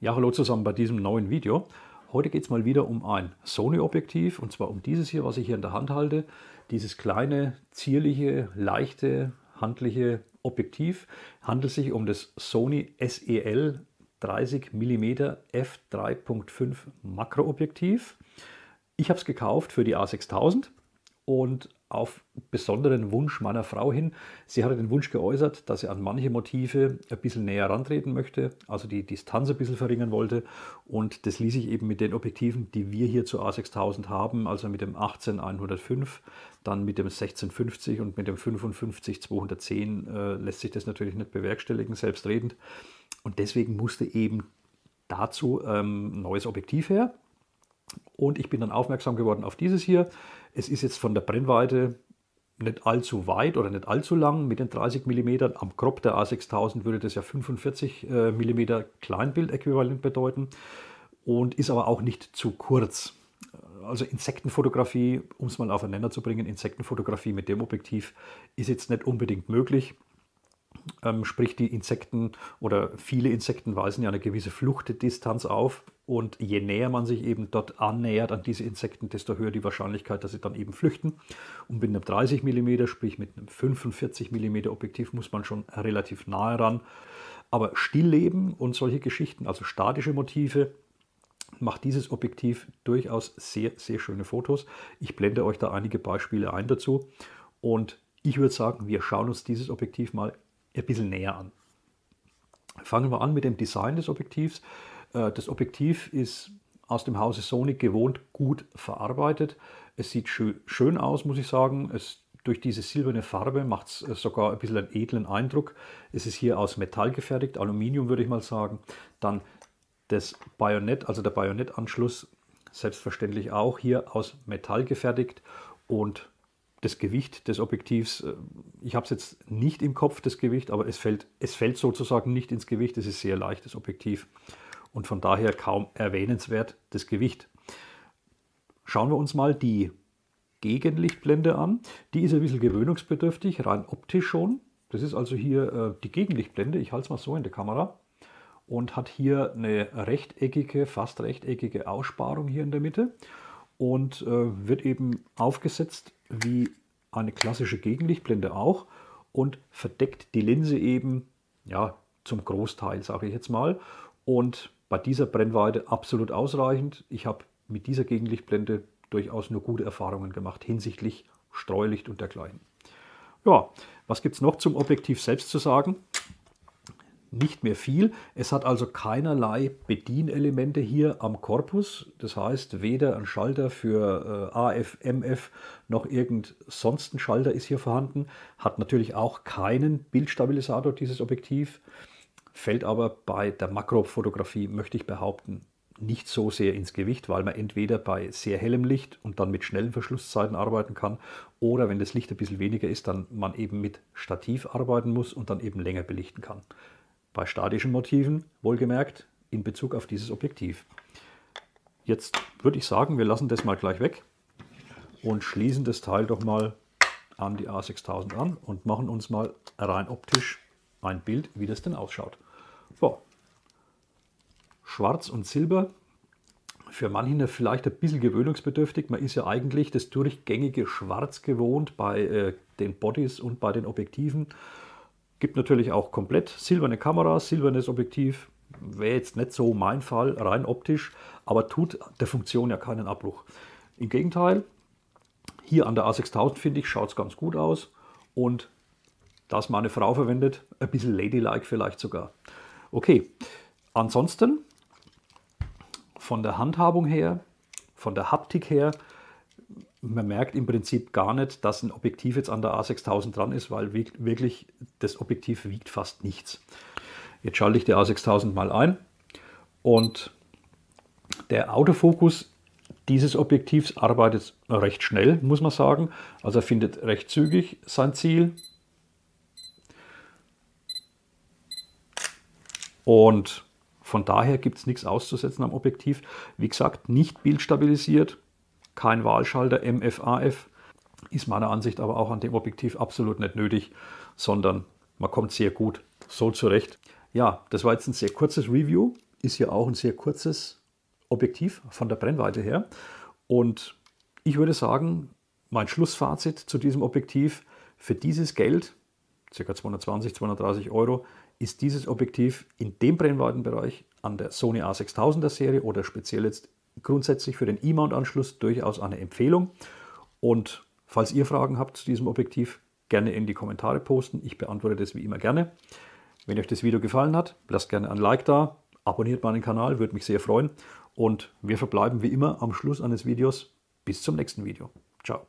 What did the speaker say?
Ja, hallo zusammen bei diesem neuen Video. Heute geht es mal wieder um ein Sony-Objektiv, und zwar um dieses hier, was ich hier in der Hand halte. Dieses kleine, zierliche, leichte, handliche Objektiv handelt sich um das Sony SEL 30 mm f 3.5 Makroobjektiv. Ich habe es gekauft für die A6000 und auf besonderen Wunsch meiner Frau hin. Sie hatte den Wunsch geäußert, dass sie an manche Motive ein bisschen näher herantreten möchte, also die Distanz ein bisschen verringern wollte, und das ließ sich eben mit den Objektiven, die wir hier zur A6000 haben, also mit dem 18-105, dann mit dem 16-50 und mit dem 55-210 lässt sich das natürlich nicht bewerkstelligen, selbstredend, und deswegen musste eben dazu ein neues Objektiv her. Und ich bin dann aufmerksam geworden auf dieses hier. Es ist jetzt von der Brennweite nicht allzu weit oder nicht allzu lang mit den 30 mm. Am Crop der A6000 würde das ja 45 mm Kleinbildäquivalent bedeuten, und ist aber auch nicht zu kurz. Also Insektenfotografie, um es mal aufeinander zu bringen, Insektenfotografie mit dem Objektiv ist jetzt nicht unbedingt möglich. Sprich, die Insekten oder viele Insekten weisen ja eine gewisse Fluchtdistanz auf, und je näher man sich eben dort annähert an diese Insekten, desto höher die Wahrscheinlichkeit, dass sie dann eben flüchten. Und mit einem 30 mm, sprich mit einem 45 mm Objektiv, muss man schon relativ nahe ran. Aber Stillleben und solche Geschichten, also statische Motive, macht dieses Objektiv durchaus sehr, sehr schöne Fotos. Ich blende euch da einige Beispiele ein dazu, und ich würde sagen, wir schauen uns dieses Objektiv mal ein bisschen näher an. Fangen wir an mit dem Design des Objektivs. Das Objektiv ist aus dem Hause Sony gewohnt gut verarbeitet. Es sieht schön aus, muss ich sagen. Durch diese silberne Farbe macht es sogar ein bisschen einen edlen Eindruck. Es ist hier aus Metall gefertigt, Aluminium würde ich mal sagen. Dann das Bajonett, also der Bajonettanschluss, selbstverständlich auch hier aus Metall gefertigt, und das Gewicht des Objektivs, ich habe es jetzt nicht im Kopf, das Gewicht, aber es fällt sozusagen nicht ins Gewicht. Es ist sehr leichtes Objektiv und von daher kaum erwähnenswert, das Gewicht. Schauen wir uns mal die Gegenlichtblende an. Die ist ein bisschen gewöhnungsbedürftig, rein optisch schon. Das ist also hier die Gegenlichtblende. Ich halte es mal so in der Kamera, und hat hier eine rechteckige, fast rechteckige Aussparung hier in der Mitte, und wird eben aufgesetzt wie eine klassische Gegenlichtblende auch und verdeckt die Linse eben, ja, zum Großteil, sage ich jetzt mal, und bei dieser Brennweite absolut ausreichend. Ich habe mit dieser Gegenlichtblende durchaus nur gute Erfahrungen gemacht hinsichtlich Streulicht und dergleichen. Ja, was gibt es noch zum Objektiv selbst zu sagen? Nicht mehr viel. Es hat also keinerlei Bedienelemente hier am Korpus. Das heißt, weder ein Schalter für AF, MF noch irgend sonst ein Schalter ist hier vorhanden. Hat natürlich auch keinen Bildstabilisator, dieses Objektiv. Fällt aber bei der Makrofotografie, möchte ich behaupten, nicht so sehr ins Gewicht, weil man entweder bei sehr hellem Licht und dann mit schnellen Verschlusszeiten arbeiten kann, oder wenn das Licht ein bisschen weniger ist, dann man eben mit Stativ arbeiten muss und dann eben länger belichten kann. Bei statischen Motiven, wohlgemerkt, in Bezug auf dieses Objektiv. Jetzt würde ich sagen, wir lassen das mal gleich weg und schließen das Teil doch mal an die A6000 an und machen uns mal rein optisch ein Bild, wie das denn ausschaut. So. Schwarz und Silber, für manchen vielleicht ein bisschen gewöhnungsbedürftig. Man ist ja eigentlich das durchgängige Schwarz gewohnt bei den Bodies und bei den Objektiven. Gibt natürlich auch komplett silberne Kamera, silbernes Objektiv. Wäre jetzt nicht so mein Fall, rein optisch, aber tut der Funktion ja keinen Abbruch. Im Gegenteil, hier an der A6000, finde ich, schaut es ganz gut aus. Und da es meine Frau verwendet, ein bisschen ladylike vielleicht sogar. Okay, ansonsten von der Handhabung her, von der Haptik her, man merkt im Prinzip gar nicht, dass ein Objektiv jetzt an der A6000 dran ist, weil wirklich das Objektiv wiegt fast nichts. Jetzt schalte ich die A6000 mal ein, und der Autofokus dieses Objektivs arbeitet recht schnell, muss man sagen. Also er findet recht zügig sein Ziel. Und von daher gibt es nichts auszusetzen am Objektiv. Wie gesagt, nicht bildstabilisiert. Kein Wahlschalter MFAF, ist meiner Ansicht aber auch an dem Objektiv absolut nicht nötig, sondern man kommt sehr gut so zurecht. Ja, das war jetzt ein sehr kurzes Review ist hier auch ein sehr kurzes Objektiv von der Brennweite her. Und ich würde sagen, mein Schlussfazit zu diesem Objektiv: Für dieses Geld, ca. 220, 230 Euro, ist dieses Objektiv in dem Brennweitenbereich an der Sony A6000er Serie oder speziell jetzt grundsätzlich für den E-Mount-Anschluss durchaus eine Empfehlung. Und falls ihr Fragen habt zu diesem Objektiv, gerne in die Kommentare posten. Ich beantworte das wie immer gerne. Wenn euch das Video gefallen hat, lasst gerne ein Like da, abonniert meinen Kanal, würde mich sehr freuen. Und wir verbleiben wie immer am Schluss eines Videos. Bis zum nächsten Video. Ciao.